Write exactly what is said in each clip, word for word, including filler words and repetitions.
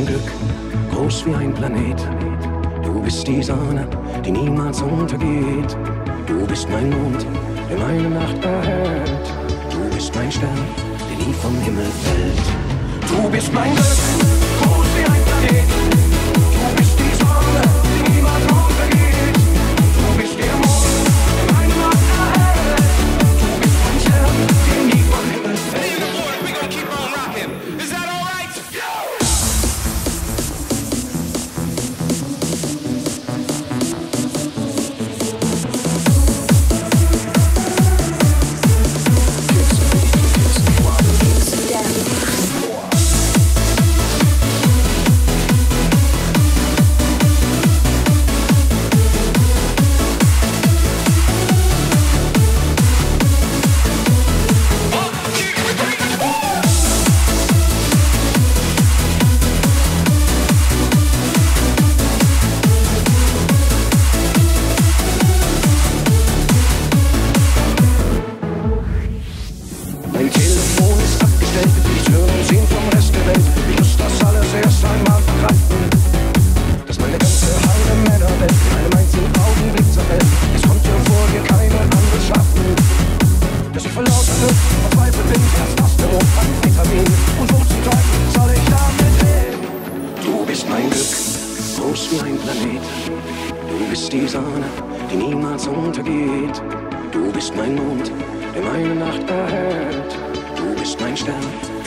mein Glück, groß wie ein Planet. Du bist die Sonne, die niemals untergeht. Du bist mein Mond, der meine Nacht erhält. Du bist mein Stern, der nie vom Himmel fällt. Du bist mein Glück, groß wie ein Planet. Du bist die Sonne, die niemals untergeht. Du bist der Mond, der meine Nacht erhält. Du bist mein Stern,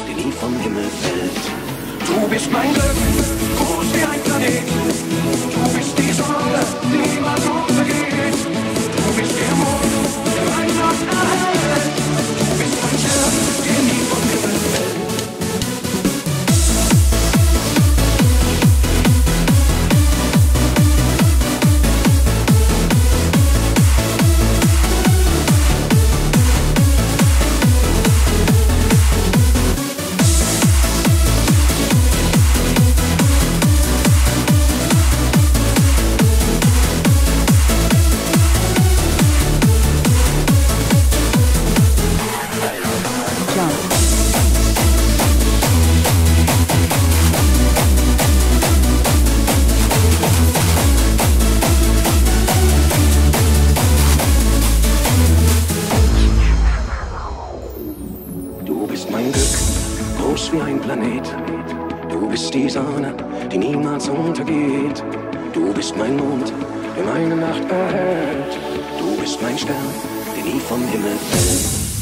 der nie vom Himmel fällt. Is that all right? Yo! Du bist mein Stern, der nie vom Himmel fällt.